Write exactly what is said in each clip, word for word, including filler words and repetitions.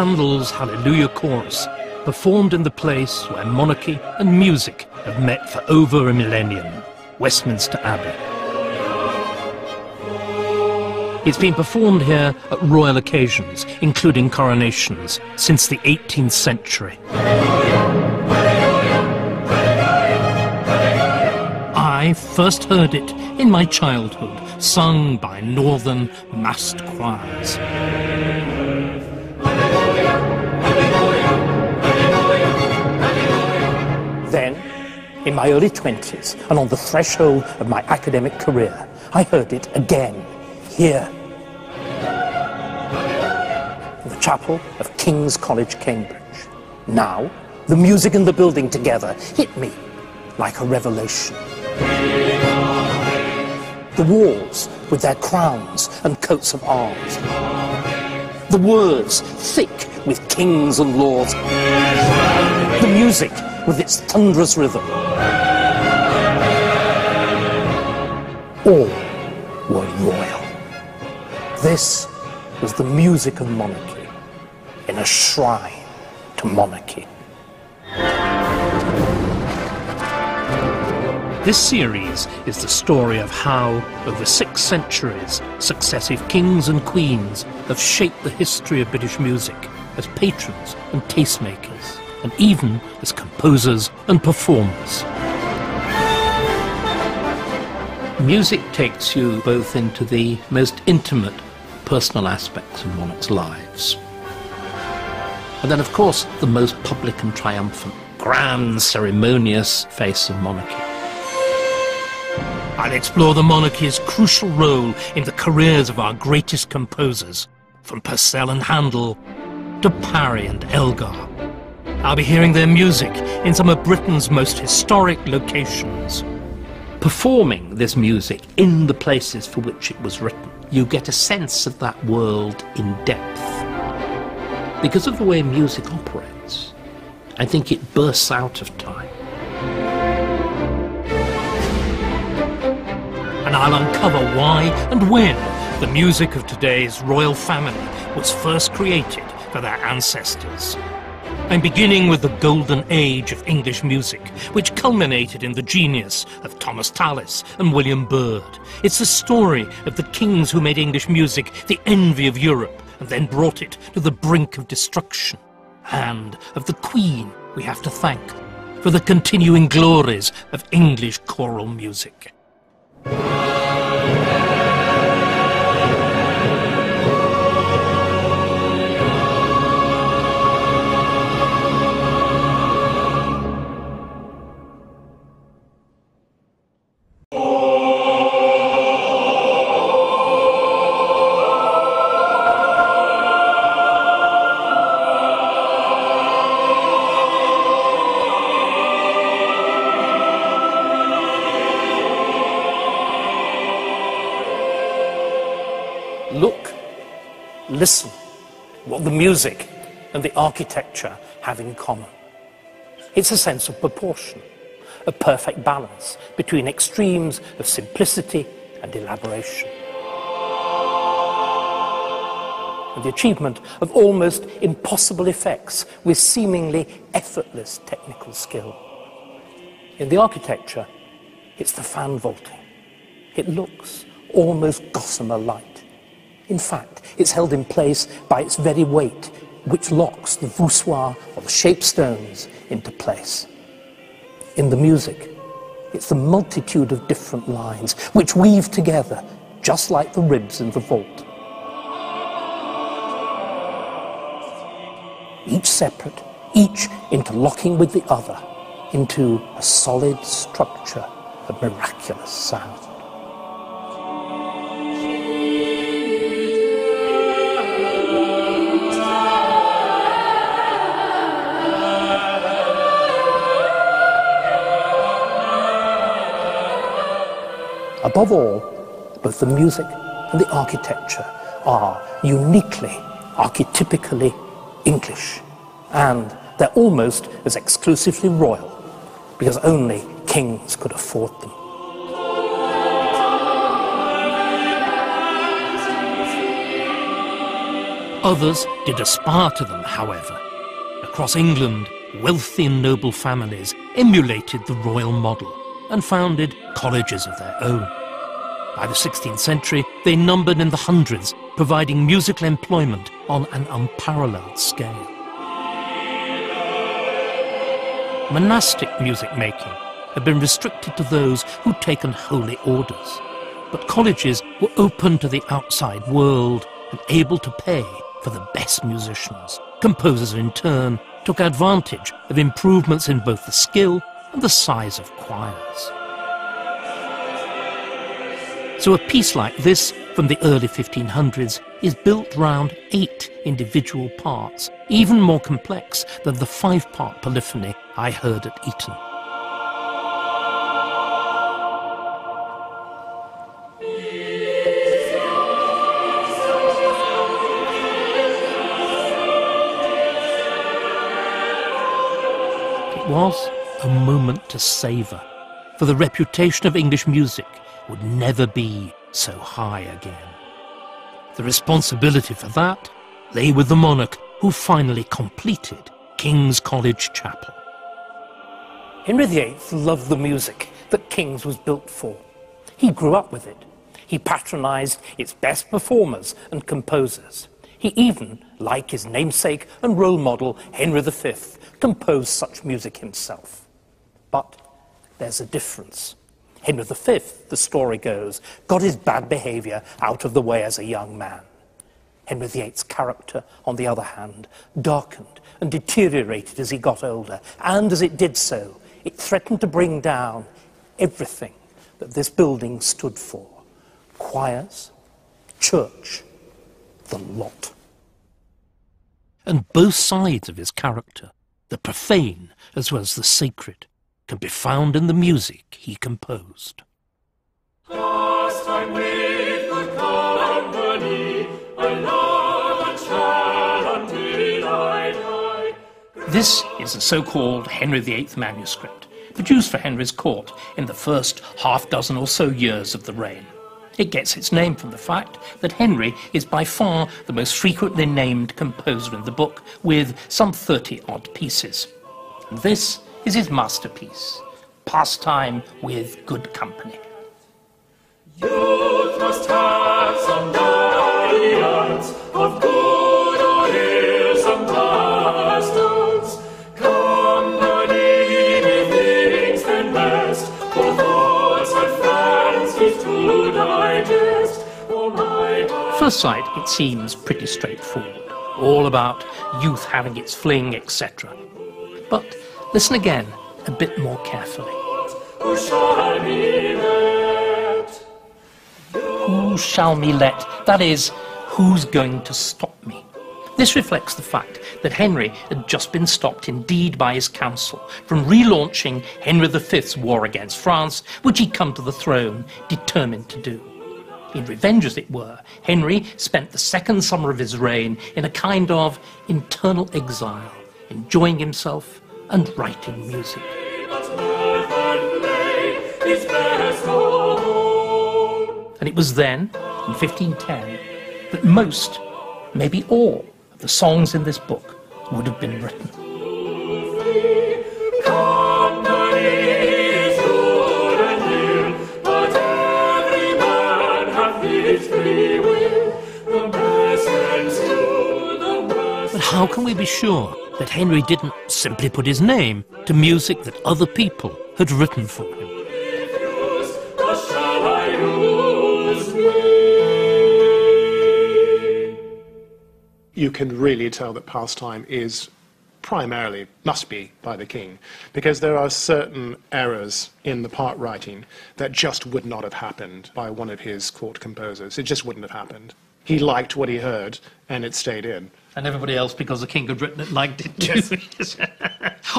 Handel's Hallelujah Chorus, performed in the place where monarchy and music have met for over a millennium, Westminster Abbey. It's been performed here at royal occasions, including coronations, since the eighteenth century. I first heard it in my childhood, sung by northern massed choirs. Then, in my early twenties, and on the threshold of my academic career, I heard it again, here, in the chapel of King's College, Cambridge. Now, the music and the building together hit me like a revelation. The walls with their crowns and coats of arms. The words thick with kings and lords. The music with its thunderous rhythm. All were royal. This was the music of monarchy in a shrine to monarchy. This series is the story of how, over six centuries, successive kings and queens have shaped the history of British music as patrons and tastemakers, and even as composers and performers. Music takes you both into the most intimate personal aspects of monarchs' lives. And then, of course, the most public and triumphant, grand, ceremonious face of monarchy. I'll explore the monarchy's crucial role in the careers of our greatest composers, from Purcell and Handel to Parry and Elgar. I'll be hearing their music in some of Britain's most historic locations. Performing this music in the places for which it was written, you get a sense of that world in depth. Because of the way music operates, I think it bursts out of time. And I'll uncover why and when the music of today's royal family was first created for their ancestors. I'm beginning with the golden age of English music, which culminated in the genius of Thomas Tallis and William Byrd. It's the story of the kings who made English music the envy of Europe and then brought it to the brink of destruction, and of the Queen we have to thank for the continuing glories of English choral music. Listen, what the music and the architecture have in common. It's a sense of proportion, a perfect balance between extremes of simplicity and elaboration. And the achievement of almost impossible effects with seemingly effortless technical skill. In the architecture, it's the fan vaulting. It looks almost gossamer-like. In fact, it's held in place by its very weight, which locks the voussoir or the shaped stones into place. In the music, it's the multitude of different lines, which weave together, just like the ribs in the vault. Each separate, each interlocking with the other, into a solid structure of miraculous sound. Above all, both the music and the architecture are uniquely, archetypically English, and they're almost as exclusively royal, because only kings could afford them. Others did aspire to them, however. Across England, wealthy and noble families emulated the royal model and founded colleges of their own. By the sixteenth century, they numbered in the hundreds, providing musical employment on an unparalleled scale. Monastic music-making had been restricted to those who'd taken holy orders, but colleges were open to the outside world and able to pay for the best musicians. Composers in turn took advantage of improvements in both the skill and the size of choirs. So a piece like this from the early fifteen hundreds is built round eight individual parts, even more complex than the five-part polyphony I heard at Eton. It was a moment to savour, for the reputation of English music would never be so high again. The responsibility for that lay with the monarch who finally completed King's College Chapel. Henry the Eighth loved the music that King's was built for. He grew up with it. He patronised its best performers and composers. He even, like his namesake and role model Henry the Fifth, composed such music himself. But there's a difference. Henry the Fifth, the story goes, got his bad behaviour out of the way as a young man. Henry the Eighth's character, on the other hand, darkened and deteriorated as he got older, and as it did so, it threatened to bring down everything that this building stood for. Choirs, church, the lot. And both sides of his character, the profane as well as the sacred, can be found in the music he composed. Pastime with Good Company, I love and shall until I die. This is the so-called Henry the Eighth manuscript, produced for Henry's court in the first half dozen or so years of the reign. It gets its name from the fact that Henry is by far the most frequently named composer in the book, with some thirty-odd pieces. And this is his masterpiece, Pastime with Good Company. Youth must have some guidance of good or ill, some pastance, company with things that best, for thoughts and fancies to digest. At first sight, it seems pretty straightforward, all about youth having its fling, et cetera. But listen again, a bit more carefully. Who shall me let? Who shall me let? That is, who's going to stop me? This reflects the fact that Henry had just been stopped indeed by his council from relaunching Henry the Fifth's war against France, which he'd come to the throne determined to do. In revenge, as it were, Henry spent the second summer of his reign in a kind of internal exile, enjoying himself and writing music. And it was then, in fifteen ten, that most, maybe all, of the songs in this book would have been written. But how can we be sure that Henry didn't simply put his name to music that other people had written for him? You can really tell that Pastime is primarily, must be, by the king, because there are certain errors in the part writing that just would not have happened by one of his court composers. It just wouldn't have happened. He liked what he heard, and it stayed in. And everybody else, because the king had written it, liked it too. Yes.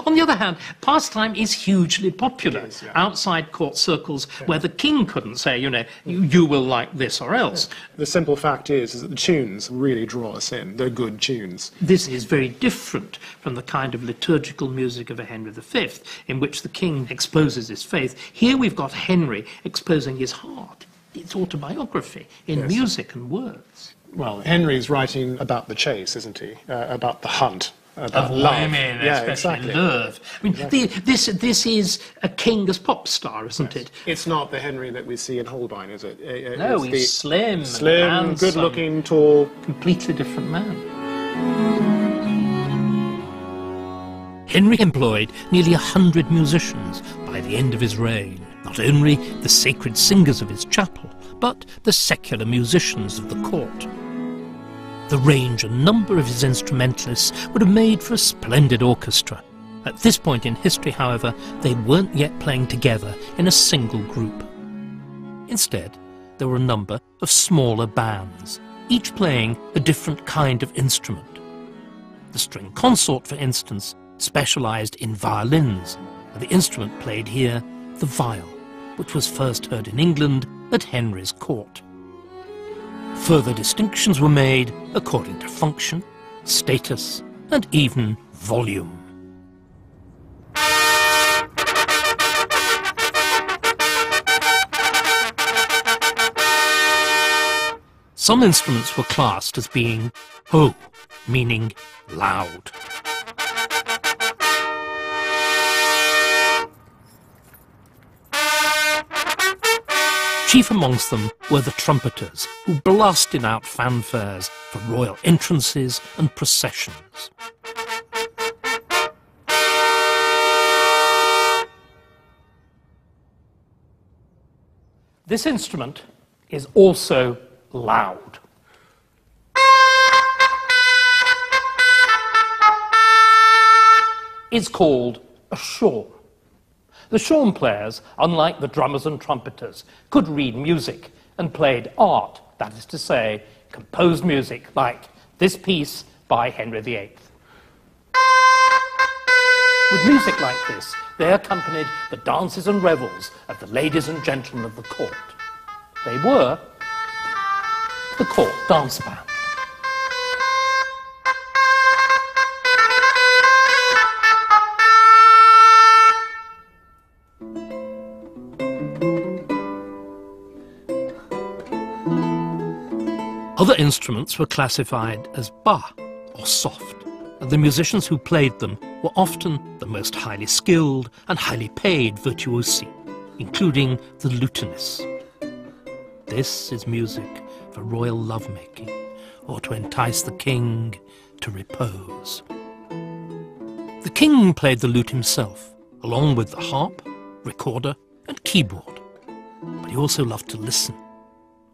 On the other hand, Pastime is hugely popular is, yeah. outside court circles yeah. where the king couldn't say, you know, you, you will like this or else. Yeah. The simple fact is, is that the tunes really draw us in. They're good tunes. This is very different from the kind of liturgical music of a Henry the Fifth, in which the king exposes his faith. Here we've got Henry exposing his heart, its autobiography, in yes. music and words. well, Henry's writing about the chase, isn't he? Uh, about the hunt. About of love. Women, yeah, especially exactly. love. I mean, exactly. the, this, this is a king as pop star, isn't yes. it? It's not the Henry that we see in Holbein, is it? it no, it's he's slim, slim, good-looking, tall, completely different man. Henry employed nearly a hundred musicians by the end of his reign. Not only the sacred singers of his chapel, but the secular musicians of the court. The range and number of his instrumentalists would have made for a splendid orchestra. At this point in history, however, they weren't yet playing together in a single group. Instead, there were a number of smaller bands, each playing a different kind of instrument. The string consort, for instance, specialised in violins, and the instrument played here, the viol, which was first heard in England at Henry's court. Further distinctions were made according to function, status, and even volume. Some instruments were classed as being ho, meaning loud. Chief amongst them were the trumpeters, who blasted out fanfares for royal entrances and processions. This instrument is also loud. It's called a shaw. The Shaun players, unlike the drummers and trumpeters, could read music and played art, that is to say, composed music like this piece by Henry the Eighth. With music like this, they accompanied the dances and revels of the ladies and gentlemen of the court. They were the court dance band. Other instruments were classified as bas, or soft, and the musicians who played them were often the most highly skilled and highly paid virtuosi, including the lutanists. This is music for royal lovemaking, or to entice the king to repose. The king played the lute himself, along with the harp, recorder, and keyboard. But he also loved to listen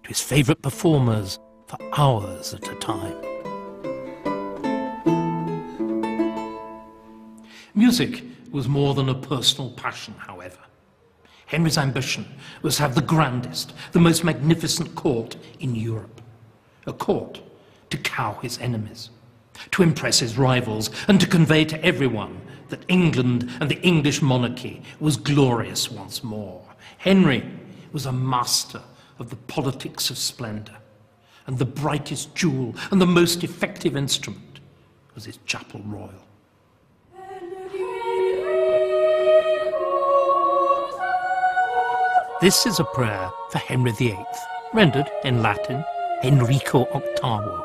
to his favourite performers for hours at a time. Music was more than a personal passion, however. Henry's ambition was to have the grandest, the most magnificent court in Europe. A court to cow his enemies, to impress his rivals, and to convey to everyone that England and the English monarchy was glorious once more. Henry was a master of the politics of splendour. And the brightest jewel and the most effective instrument was his chapel royal. This is a prayer for Henry the Eighth, rendered in Latin Henrico Octavo.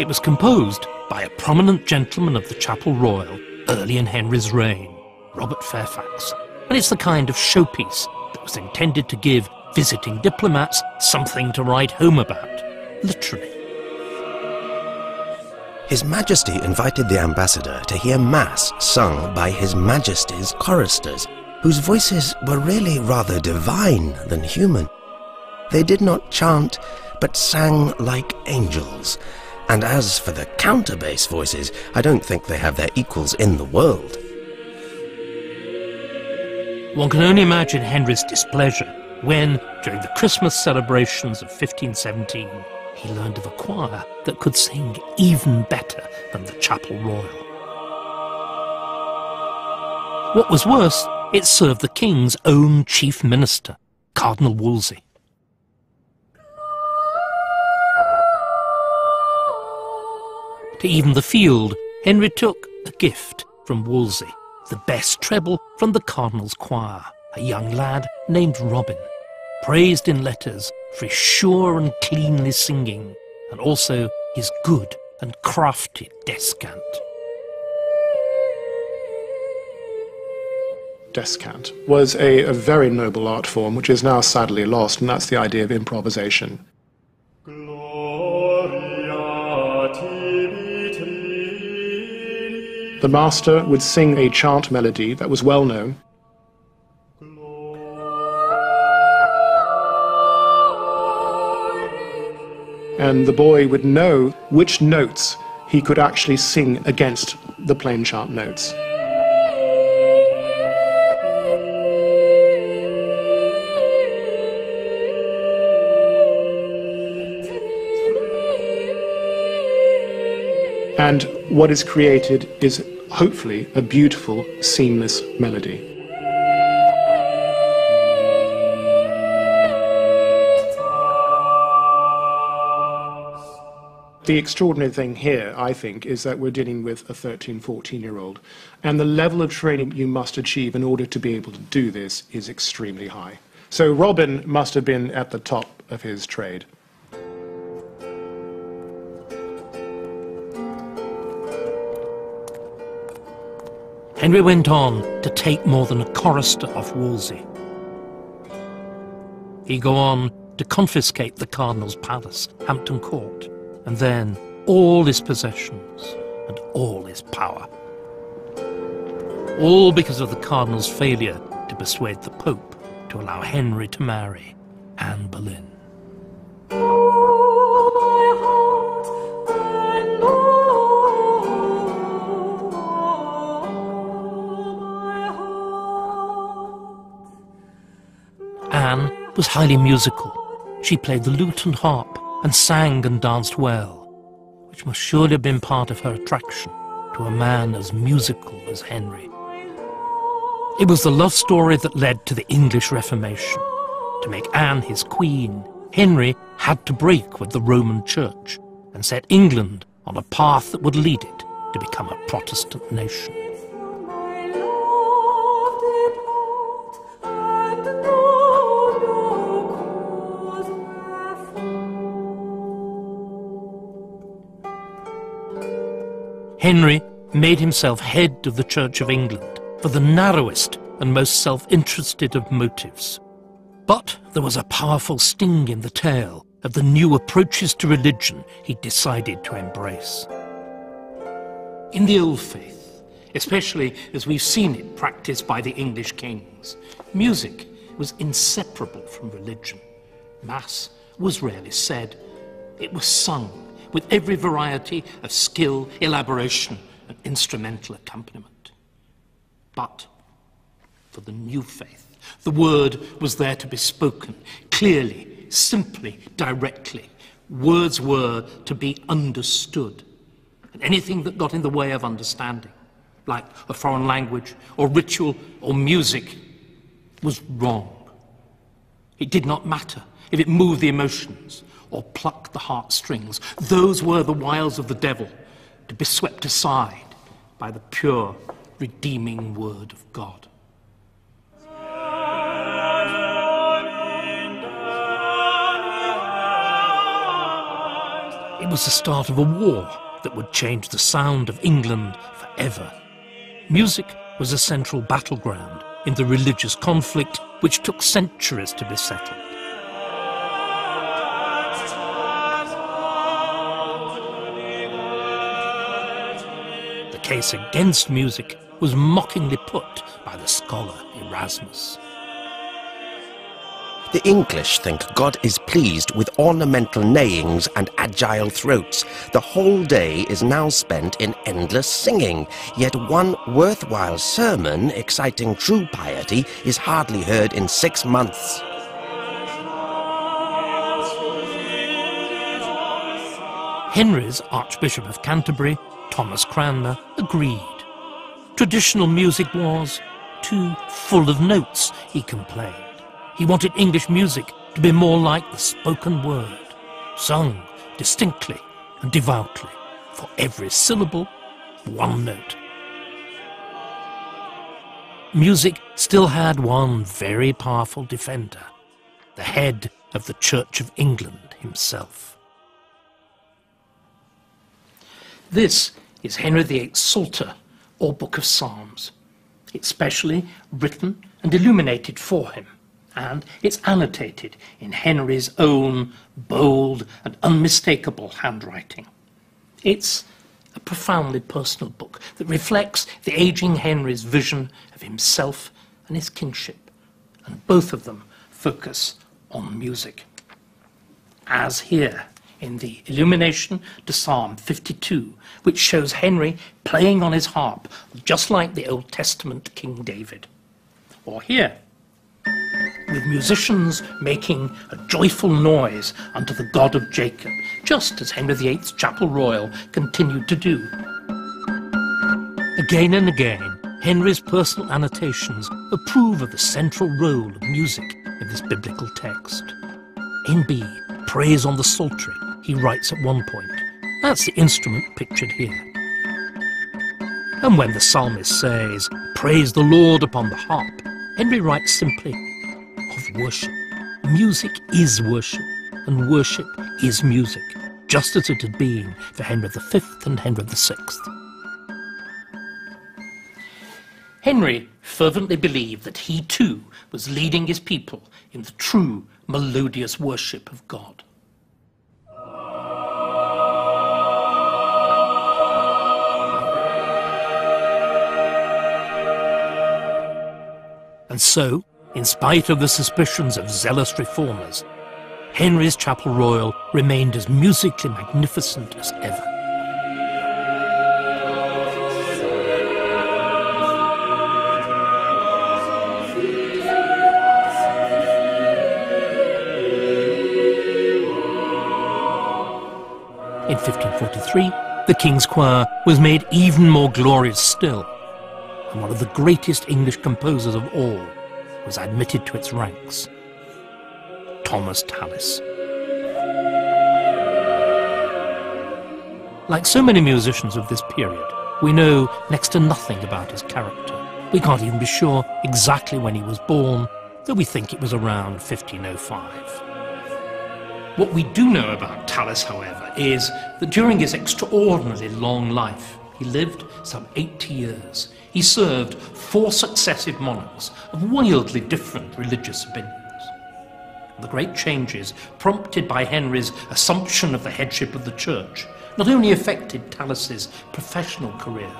It was composed by a prominent gentleman of the Chapel Royal early in Henry's reign, Robert Fairfax, and it's the kind of showpiece that was intended to give visiting diplomats something to write home about, literally. His Majesty invited the ambassador to hear Mass sung by His Majesty's choristers, whose voices were really rather divine than human. They did not chant, but sang like angels. And as for the counterbass voices, I don't think they have their equals in the world. One can only imagine Henry's displeasure when, during the Christmas celebrations of fifteen seventeen, he learned of a choir that could sing even better than the Chapel Royal. What was worse, it served the king's own chief minister, Cardinal Wolsey. to even the field, Henry took a gift from Wolsey, the best treble from the Cardinal's choir, a young lad named Robin, praised in letters for his sure and cleanly singing, and also his good and crafty descant. Descant was a, a very noble art form which is now sadly lost, and that's the idea of improvisation. The master would sing a chant melody that was well known, and the boy would know which notes he could actually sing against the plain chant notes. And what is created is hopefully a beautiful, seamless melody. The extraordinary thing here, I think, is that we're dealing with a thirteen, fourteen-year-old, and the level of training you must achieve in order to be able to do this is extremely high. So Robin must have been at the top of his trade. Henry went on to take more than a chorister off Wolsey. He'd go on to confiscate the Cardinal's palace, Hampton Court, and then all his possessions and all his power. All because of the Cardinal's failure to persuade the Pope to allow Henry to marry Anne Boleyn. Anne was highly musical. She played the lute and harp and sang and danced well, which must surely have been part of her attraction to a man as musical as Henry. It was the love story that led to the English Reformation. To make Anne his queen, Henry had to break with the Roman Church and set England on a path that would lead it to become a Protestant nation. Henry made himself head of the Church of England for the narrowest and most self-interested of motives. But there was a powerful sting in the tail of the new approaches to religion he decided to embrace. In the old faith, especially as we've seen it practiced by the English kings, music was inseparable from religion. Mass was rarely said, it was sung, with every variety of skill, elaboration, and instrumental accompaniment. But for the new faith, the word was there to be spoken, clearly, simply, directly. Words were to be understood, and anything that got in the way of understanding, like a foreign language, or ritual, or music, was wrong. It did not matter if it moved the emotions, or pluck the heartstrings. Those were the wiles of the devil, to be swept aside by the pure, redeeming word of God. It was the start of a war that would change the sound of England forever. Music was a central battleground in the religious conflict which took centuries to be settled. The case against music was mockingly put by the scholar Erasmus. The English think God is pleased with ornamental neighings and agile throats. The whole day is now spent in endless singing, yet one worthwhile sermon exciting true piety is hardly heard in six months. Henry's Archbishop of Canterbury, Thomas Cranmer, agreed. Traditional music was too full of notes, he complained. He wanted English music to be more like the spoken word, sung distinctly and devoutly, for every syllable, one note. Music still had one very powerful defender, the head of the Church of England himself. This is Henry the eighth's Psalter, or Book of Psalms. It's specially written and illuminated for him, and it's annotated in Henry's own bold and unmistakable handwriting. It's a profoundly personal book that reflects the ageing Henry's vision of himself and his kinship, and both of them focus on music. As here in the illumination to Psalm fifty-two, which shows Henry playing on his harp, just like the Old Testament King David. Or here, with musicians making a joyful noise unto the God of Jacob, just as Henry the eighth's Chapel Royal continued to do. Again and again, Henry's personal annotations approve of the central role of music in this biblical text. In B, Praise on the Psaltery, he writes at one point. That's the instrument pictured here. And when the psalmist says, Praise the Lord upon the harp, Henry writes simply, of worship. Music is worship, and worship is music, just as it had been for Henry the fifth and Henry the sixth. Henry fervently believed that he too was leading his people in the true melodious worship of God. And so, in spite of the suspicions of zealous reformers, Henry's Chapel Royal remained as musically magnificent as ever. In fifteen forty-three, the King's Choir was made even more glorious still, and one of the greatest English composers of all was admitted to its ranks, Thomas Tallis. Like so many musicians of this period, we know next to nothing about his character. We can't even be sure exactly when he was born, though we think it was around fifteen oh five. What we do know about Tallis, however, is that during his extraordinarily long life, he lived some eighty years. He served four successive monarchs of wildly different religious opinions. The great changes prompted by Henry's assumption of the headship of the Church not only affected Tallis's professional career,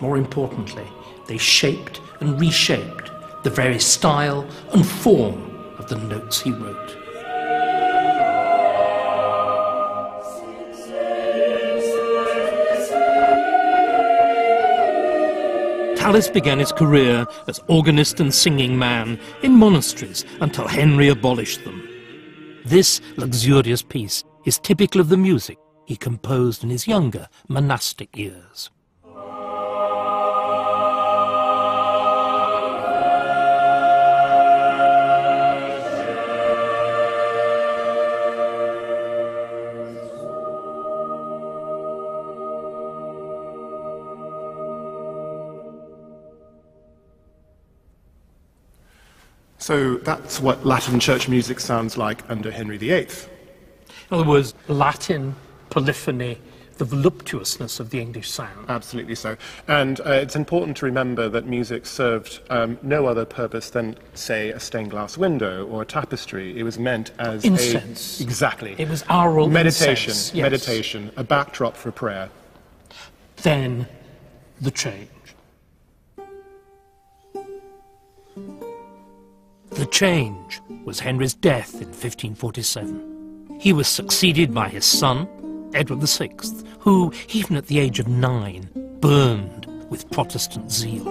more importantly, they shaped and reshaped the very style and form of the notes he wrote. Tallis began his career as organist and singing man in monasteries until Henry abolished them. This luxurious piece is typical of the music he composed in his younger monastic years. So that's what Latin church music sounds like under Henry the eighth. In other words, Latin polyphony, the voluptuousness of the English sound. Absolutely so. And uh, it's important to remember that music served um, no other purpose than, say, a stained glass window or a tapestry. It was meant as incense. A... Exactly. It was aural meditation, incense. Yes. Meditation, a backdrop for prayer. Then the change. The change was Henry's death in fifteen forty-seven. He was succeeded by his son, Edward the sixth, who, even at the age of nine, burned with Protestant zeal.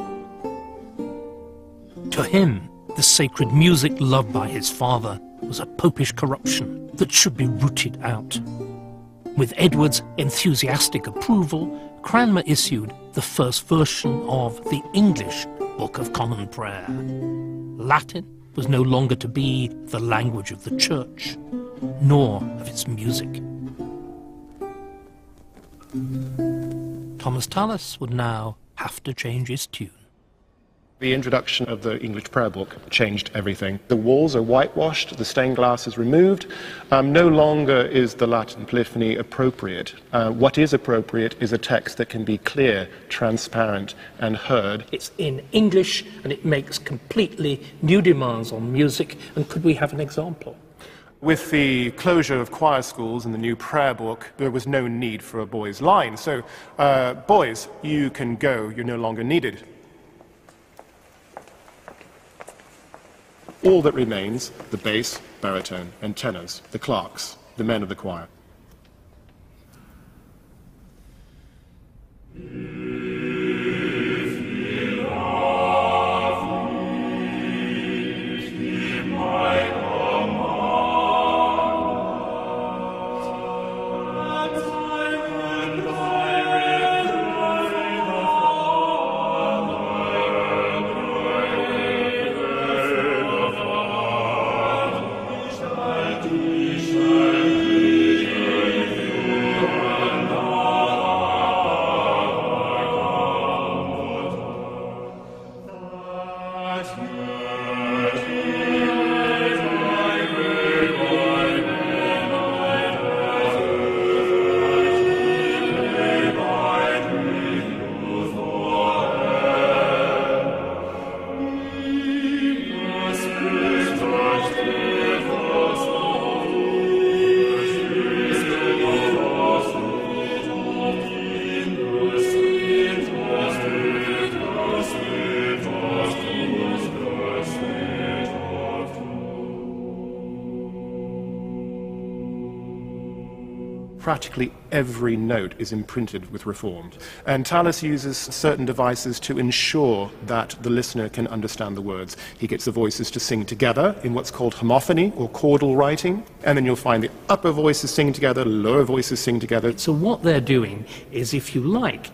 To him, the sacred music loved by his father was a popish corruption that should be rooted out. With Edward's enthusiastic approval, Cranmer issued the first version of the English Book of Common Prayer. Latin was no longer to be the language of the Church, nor of its music. Thomas Tallis would now have to change his tune. The introduction of the English prayer book changed everything. The walls are whitewashed, the stained glass is removed. Um, no longer is the Latin polyphony appropriate. Uh, what is appropriate is a text that can be clear, transparent, and heard. It's in English, and it makes completely new demands on music. And could we have an example? With the closure of choir schools and the new prayer book, there was no need for a boys' line. So, uh, boys, you can go, you're no longer needed. All that remains, the bass, baritone, and tenors, the clerks, the men of the choir. Practically every note is imprinted with reformed. And Tallis uses certain devices to ensure that the listener can understand the words. He gets the voices to sing together in what's called homophony or chordal writing, and then you'll find the upper voices sing together, lower voices sing together. So what they're doing is, if you like,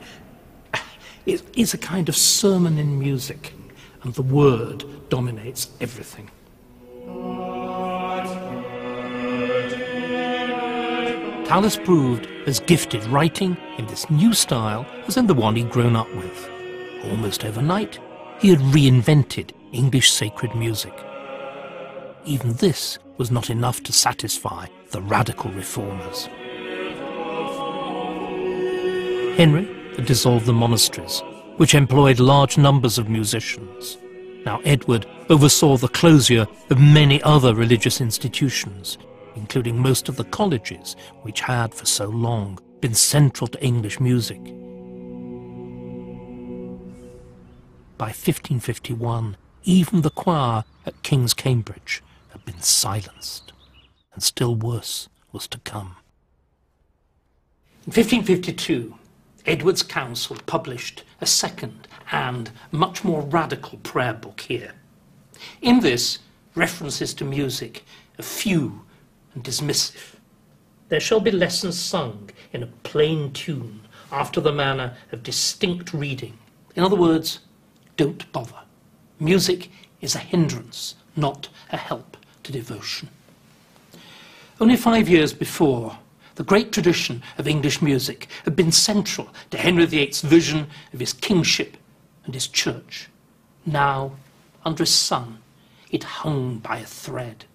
it is a kind of sermon in music, and the word dominates everything. Tallis proved as gifted writing in this new style as in the one he'd grown up with. Almost overnight, he had reinvented English sacred music. Even this was not enough to satisfy the radical reformers. Henry had dissolved the monasteries, which employed large numbers of musicians. Now Edward oversaw the closure of many other religious institutions, including most of the colleges which had for so long been central to English music. By fifteen fifty-one, even the choir at King's Cambridge had been silenced, and still worse was to come. In fifteen fifty-two, Edward's council published a second and much more radical prayer book here. In this, references to music are few and dismissive. There shall be lessons sung in a plain tune after the manner of distinct reading. In other words, don't bother. Music is a hindrance, not a help to devotion. Only five years before, the great tradition of English music had been central to Henry the eighth's vision of his kingship and his church. Now, under his son, it hung by a thread.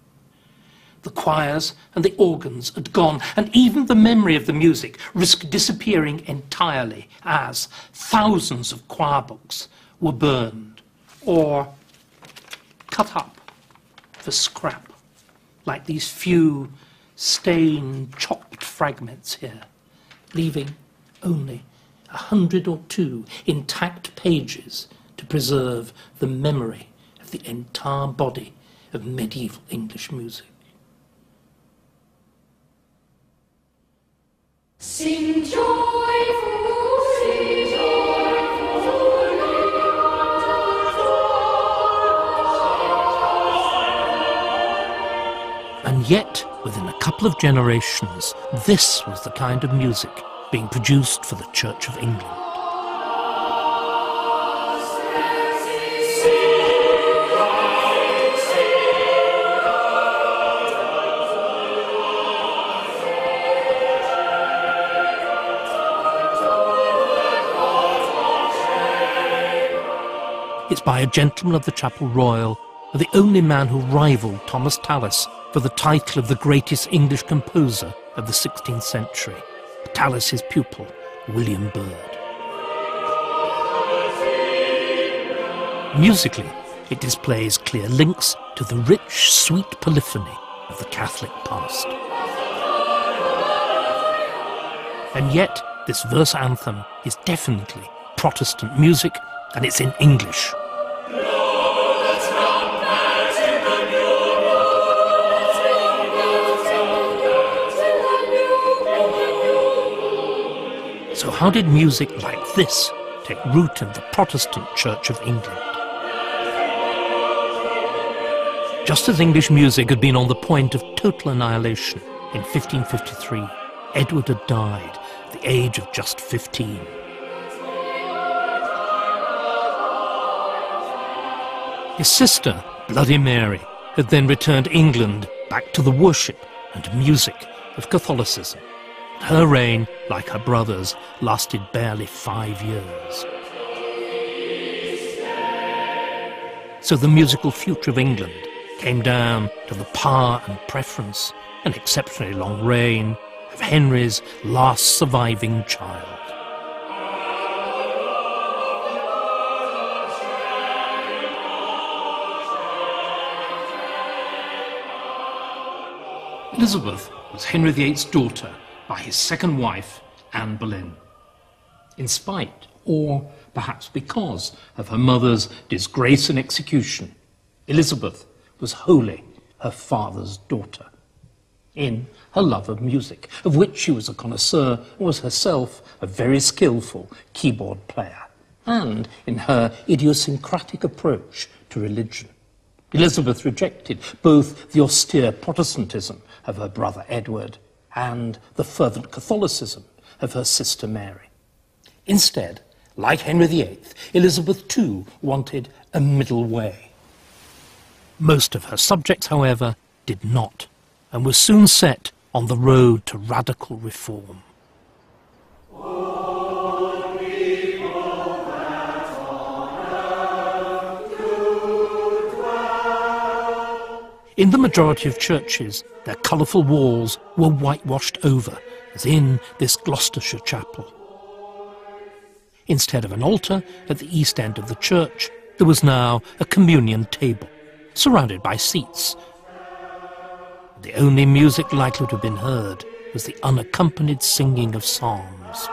The choirs and the organs had gone, and even the memory of the music risked disappearing entirely as thousands of choir books were burned or cut up for scrap, like these few stained, chopped fragments here, leaving only a hundred or two intact pages to preserve the memory of the entire body of medieval English music. Sing joyful, sing joyful, and yet, within a couple of generations, this was the kind of music being produced for the Church of England. It's by a gentleman of the Chapel Royal, and the only man who rivalled Thomas Tallis for the title of the greatest English composer of the sixteenth century. Tallis's pupil, William Byrd. Musically, it displays clear links to the rich, sweet polyphony of the Catholic past. And yet, this verse anthem is definitely Protestant music, and it's in English. So how did music like this take root in the Protestant Church of England? Just as English music had been on the point of total annihilation in fifteen fifty-three, Edward had died at the age of just fifteen. His sister, Bloody Mary, had then returned England back to the worship and music of Catholicism. Her reign, like her brother's, lasted barely five years. So the musical future of England came down to the power and preference, an exceptionally long reign, of Henry's last surviving child. Elizabeth was Henry the eighth's daughter by his second wife, Anne Boleyn. In spite, or perhaps because, of her mother's disgrace and execution, Elizabeth was wholly her father's daughter. In her love of music, of which she was a connoisseur and was herself a very skillful keyboard player, and in her idiosyncratic approach to religion, Elizabeth rejected both the austere Protestantism of her brother Edward and the fervent Catholicism of her sister Mary. Instead, like Henry the eighth, Elizabeth too wanted a middle way. Most of her subjects, however, did not, and were soon set on the road to radical reform. In the majority of churches, their colourful walls were whitewashed over, as in this Gloucestershire chapel. Instead of an altar at the east end of the church, there was now a communion table, surrounded by seats. The only music likely to have been heard was the unaccompanied singing of psalms.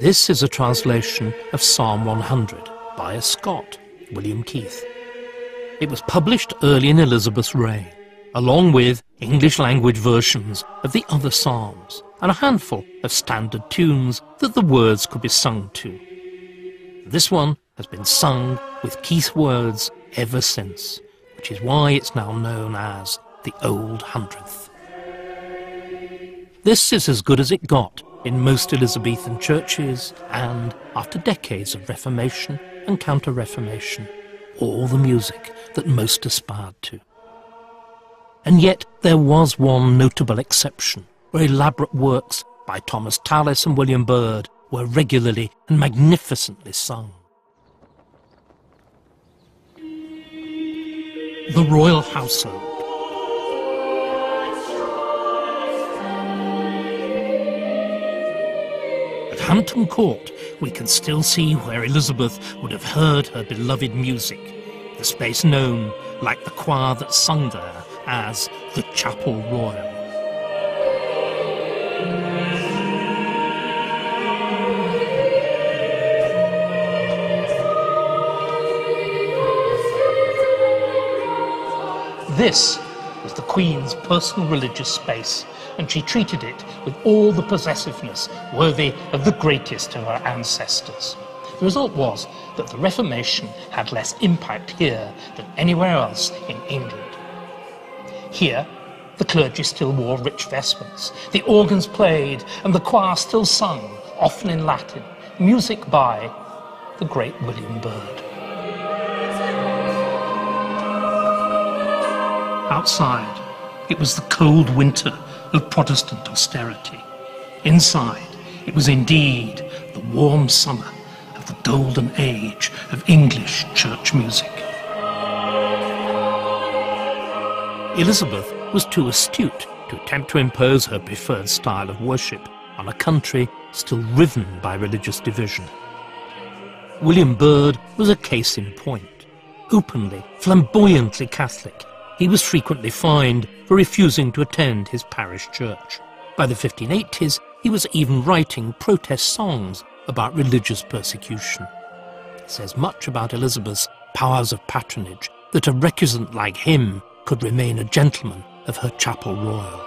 This is a translation of Psalm one hundred by a Scot, William Keith. It was published early in Elizabeth's reign, along with English-language versions of the other psalms and a handful of standard tunes that the words could be sung to. This one has been sung with Keith's words ever since, which is why it's now known as the Old Hundredth. This is as good as it got in most Elizabethan churches, and after decades of Reformation and Counter-Reformation, all the music that most aspired to. And yet there was one notable exception, where elaborate works by Thomas Tallis and William Byrd were regularly and magnificently sung. The Royal Household. Hampton Court, we can still see where Elizabeth would have heard her beloved music, the space known, like the choir that sung there, as the Chapel Royal. This was the Queen's personal religious space, and she treated it with all the possessiveness worthy of the greatest of her ancestors. The result was that the Reformation had less impact here than anywhere else in England. Here, the clergy still wore rich vestments, the organs played, and the choir still sung, often in Latin, music by the great William Byrd. outside, it was the cold winter of Protestant austerity. Inside, it was indeed the warm summer of the golden age of English church music. Elizabeth was too astute to attempt to impose her preferred style of worship on a country still riven by religious division. William Byrd was a case in point. Openly, flamboyantly Catholic, he was frequently fined for refusing to attend his parish church. By the fifteen eighties, he was even writing protest songs about religious persecution. It says much about Elizabeth's powers of patronage that a recusant like him could remain a gentleman of her Chapel Royal.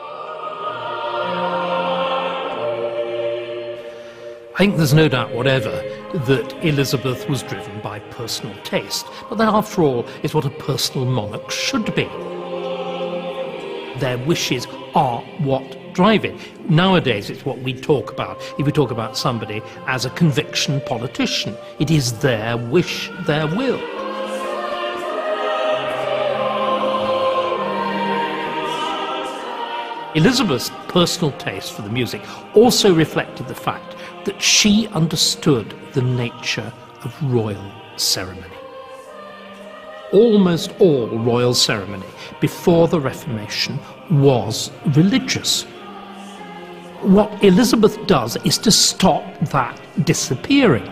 I think there's no doubt whatever that Elizabeth was driven by personal taste, but that after all is what a personal monarch should be. Their wishes are what drive it. Nowadays it's what we talk about. If we talk about somebody as a conviction politician, it is their wish, their will. Elizabeth's personal taste for the music also reflected the fact that she understood the nature of royal ceremony. Almost all royal ceremony before the Reformation was religious. What Elizabeth does is to stop that disappearing.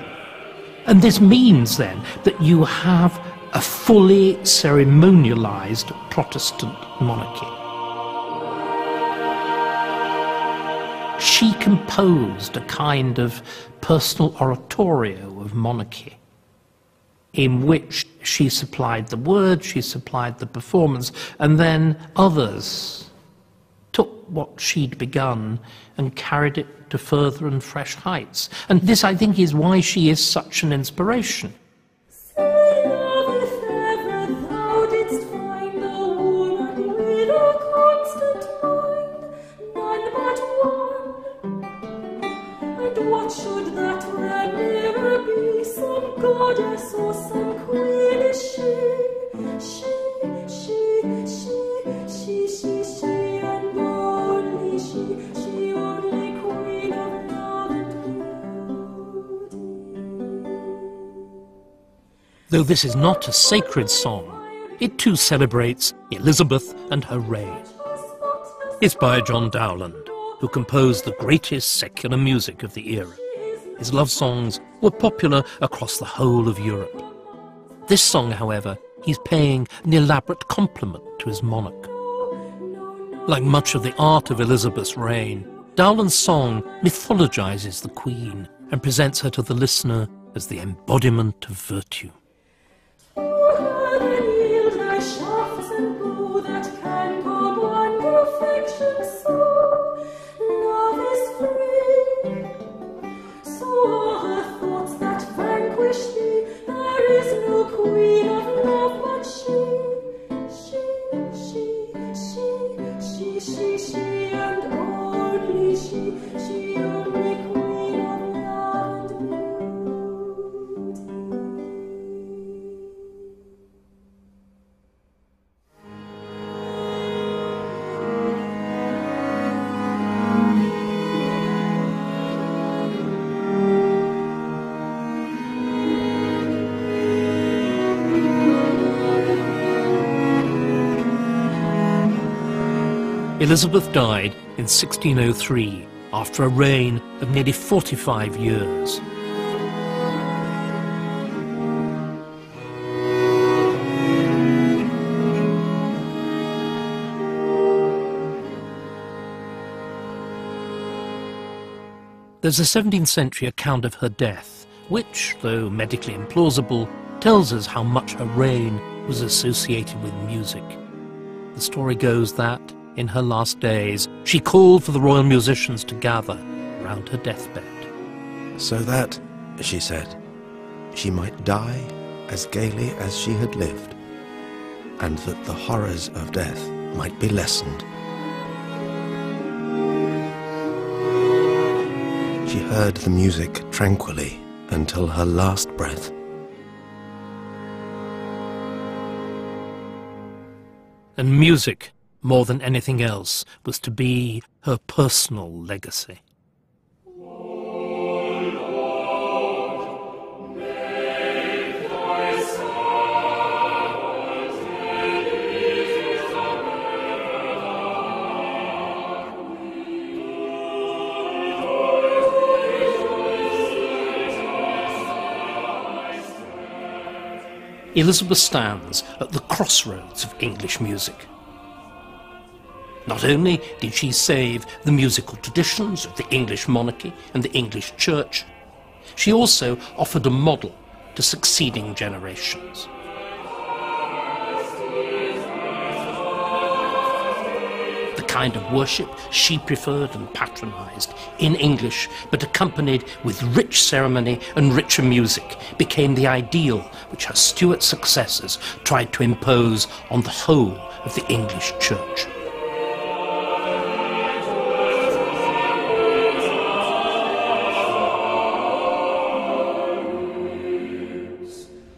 And this means then that you have a fully ceremonialized Protestant monarchy. She composed a kind of personal oratorio of monarchy, in which she supplied the words, she supplied the performance, and then others took what she'd begun and carried it to further and fresh heights. And this, I think, is why she is such an inspiration. Though this is not a sacred song, it too celebrates Elizabeth and her reign. It's by John Dowland, who composed the greatest secular music of the era. His love songs were popular across the whole of Europe. This song, however, he's paying an elaborate compliment to his monarch. Like much of the art of Elizabeth's reign, Dowland's song mythologizes the Queen and presents her to the listener as the embodiment of virtue. Elizabeth died in sixteen oh three, after a reign of nearly forty-five years. There's a seventeenth century account of her death, which, though medically implausible, tells us how much her reign was associated with music. The story goes that, in her last days, she called for the royal musicians to gather round her deathbed. So that, she said, she might die as gaily as she had lived, and that the horrors of death might be lessened. She heard the music tranquilly until her last breath. and music, more than anything else, was to be her personal legacy. Elizabeth stands at the crossroads of English music. Not only did she save the musical traditions of the English monarchy and the English church, she also offered a model to succeeding generations. The kind of worship she preferred and patronised in English, but accompanied with rich ceremony and richer music, became the ideal which her Stuart successors tried to impose on the whole of the English church.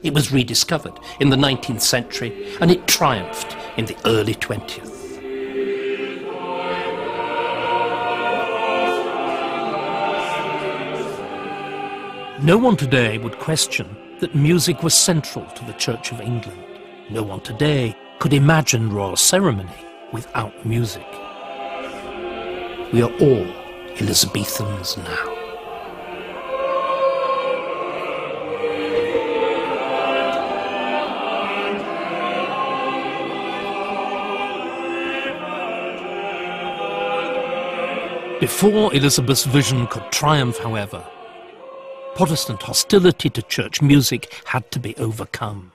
It was rediscovered in the nineteenth century, and it triumphed in the early twentieth. No one today would question that music was central to the Church of England. No one today could imagine royal ceremony without music. We are all Elizabethans now. Before Elizabeth's vision could triumph, however, Protestant hostility to church music had to be overcome.